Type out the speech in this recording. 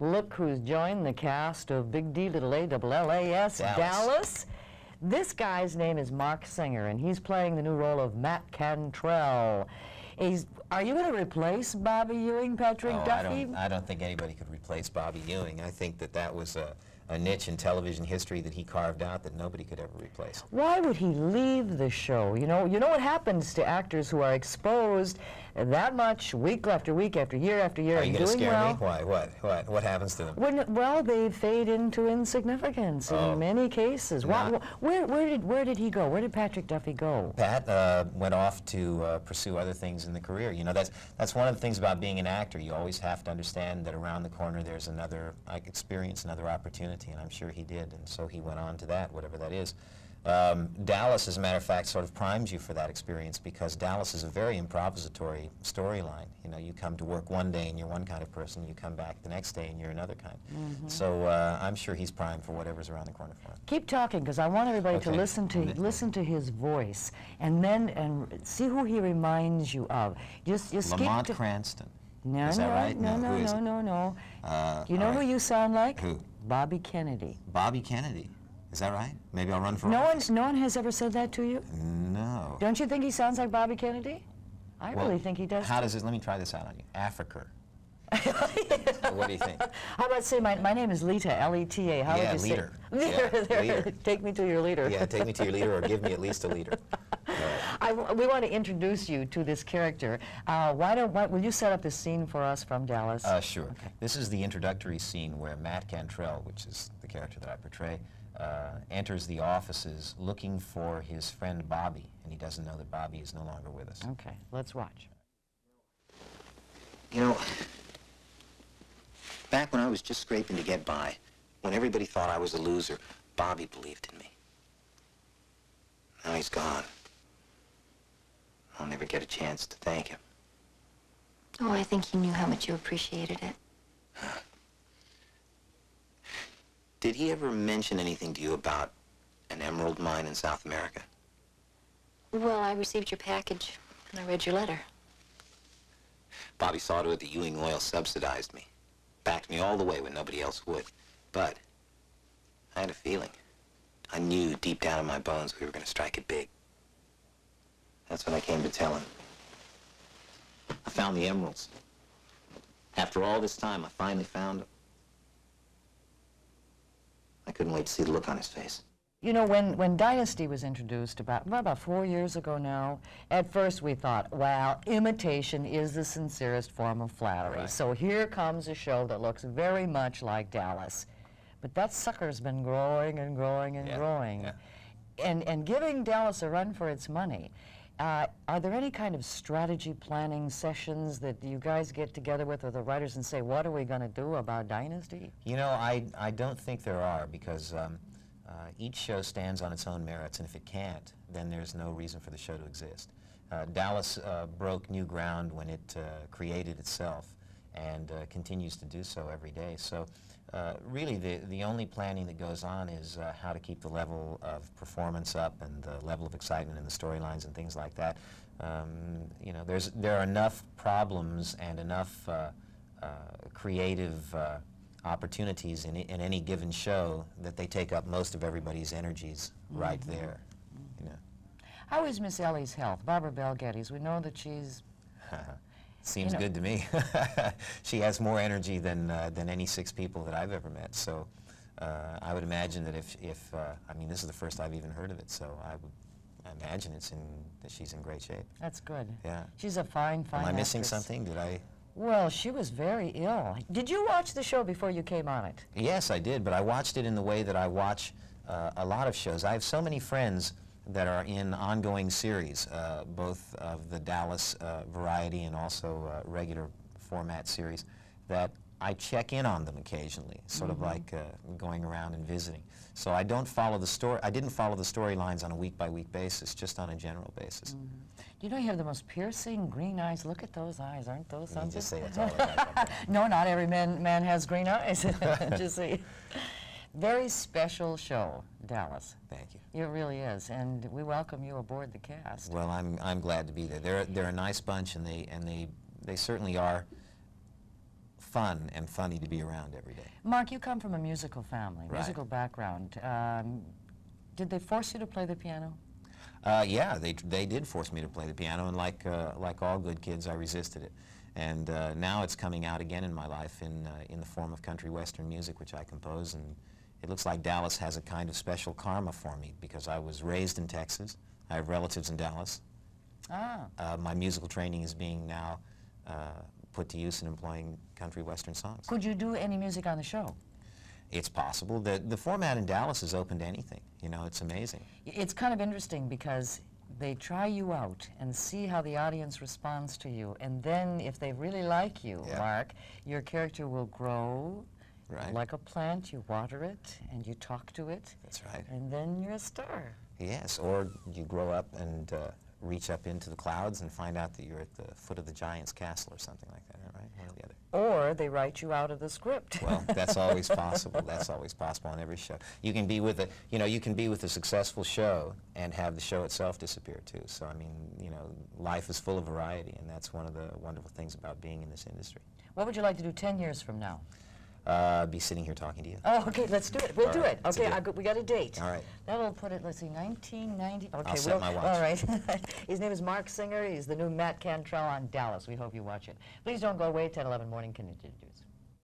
Look who's joined the cast of Big D Little A Double LAS Dallas. This guy's name is Marc Singer, and he's playing the new role of Matt Cantrell. Are you going to replace Bobby Ewing, Patrick Duffy? I don't think anybody could replace Bobby Ewing. I think that that was a niche in television history that he carved out that nobody could ever replace. Why would he leave the show? You know what happens to actors who are exposed that much week after week after year after year. Are you going to scare me? Why? What happens to them? Well, they fade into insignificance in many cases. Where did he go? Where did Patrick Duffy go? Pat went off to pursue other things in the career. You know, that's one of the things about being an actor. You always have to understand that around the corner there's another experience, another opportunity, and I'm sure he did. And so he went on to that, whatever that is. Dallas, as a matter of fact, sort of primes you for that experience, because Dallas is a very improvisatory storyline. You know, you come to work one day and you're one kind of person, you come back the next day and you're another kind. Mm-hmm. So I'm sure he's primed for whatever's around the corner for him. Keep talking, because I want everybody to listen to his voice and then see who he reminds you of. Just Lamont Cranston. No, is that right? No. You know who you sound like? Who? Bobby Kennedy. Bobby Kennedy. Is that right? Maybe I'll run for office. No one has ever said that to you? No. Don't you think he sounds like Bobby Kennedy? I really think he does. How does it? Let me try this out on you. Africa. What do you think? How about say, my name is Leta, L-E-T-A. How would you leader. Say? Leader. Take me to your leader. Yeah, take me to your leader, or give me at least a leader. We want to introduce you to this character. Will you set up this scene for us from Dallas? Sure. Okay. This is the introductory scene where Matt Cantrell, which is the character that I portray, enters the offices looking for his friend Bobby, and he doesn't know that Bobby is no longer with us. Okay, let's watch. You know, back when I was just scraping to get by, when everybody thought I was a loser, Bobby believed in me. Now he's gone. I'll never get a chance to thank him. Oh, I think he knew how much you appreciated it. Huh. Did he ever mention anything to you about an emerald mine in South America? Well, I received your package, and I read your letter. Bobby saw to it that Ewing Oil subsidized me, backed me all the way when nobody else would. But I had a feeling. I knew deep down in my bones we were going to strike it big. That's when I came to tell him. I found the emeralds. After all this time, I finally found them. I couldn't wait to see the look on his face. You know, when Dynasty was introduced about 4 years ago now, at first we thought, wow, imitation is the sincerest form of flattery. Right. So here comes a show that looks very much like Dallas. But that sucker's been growing and growing and growing. Yeah. And giving Dallas a run for its money. Are there any kind of strategy planning sessions that you guys get together with or the writers and say, what are we going to do about Dynasty? You know, I don't think there are, because each show stands on its own merits, and if it can't, then there's no reason for the show to exist. Dallas broke new ground when it created itself, and continues to do so every day. So really the only planning that goes on is how to keep the level of performance up and the level of excitement in the storylines and things like that. You know, there are enough problems and enough creative opportunities in any given show that they take up most of everybody's energies right there. You know. How is Miss Ellie's health? Barbara Bel Geddes, we know that she's... Seems good to me. She has more energy than any six people that I've ever met. So I would imagine that if I mean, this is the first I've even heard of it. So I would imagine that she's in great shape. That's good. Yeah. She's a fine actress. Am I missing something? Did I? Well, she was very ill. Did you watch the show before you came on it? Yes, I did. But I watched it in the way that I watch a lot of shows. I have so many friends that are in ongoing series, both of the Dallas variety and also regular format series, that I check in on them occasionally, sort of like going around and visiting. So I don't follow the story. I didn't follow the storylines on a week-by-week basis, just on a general basis. You know, you have the most piercing green eyes. Look at those eyes. Aren't those something? Just say that's all about. No, not every man has green eyes. Just say. Very special show, Dallas. Thank you. It really is, and we welcome you aboard the cast. Well, I'm glad to be there. They're a nice bunch, and they certainly are fun and funny to be around every day. Marc, you come from a musical family, musical background. Did they force you to play the piano? Yeah, they did force me to play the piano, and like all good kids, I resisted it. And now it's coming out again in my life in the form of country western music, which I compose. And it looks like Dallas has a kind of special karma for me, because I was raised in Texas. I have relatives in Dallas. Ah. My musical training is being now put to use in employing country western songs. Could you do any music on the show? It's possible. The format in Dallas is open to anything. You know, it's amazing. It's kind of interesting because they try you out and see how the audience responds to you. And then if they really like you, Marc, your character will grow like a plant. You water it and you talk to it. That's right. And then you're a star. Yes, or you grow up and reach up into the clouds and find out that you're at the foot of the giant's castle or something like that, right? One or the other. Or they write you out of the script. Well, that's always possible. That's always possible on every show. You can be with a, you know, you can be with a successful show and have the show itself disappear too. So I mean, you know, life is full of variety, and that's one of the wonderful things about being in this industry. What would you like to do 10 years from now? Be sitting here talking to you. Oh, okay, let's do it. We'll do it. Okay, we got a date. All right. That'll put it, let's see, 1990. Okay, I'll set my watch. All right. His name is Marc Singer. He's the new Matt Cantrell on Dallas. We hope you watch it. Please don't go away. 10, 11 morning continues.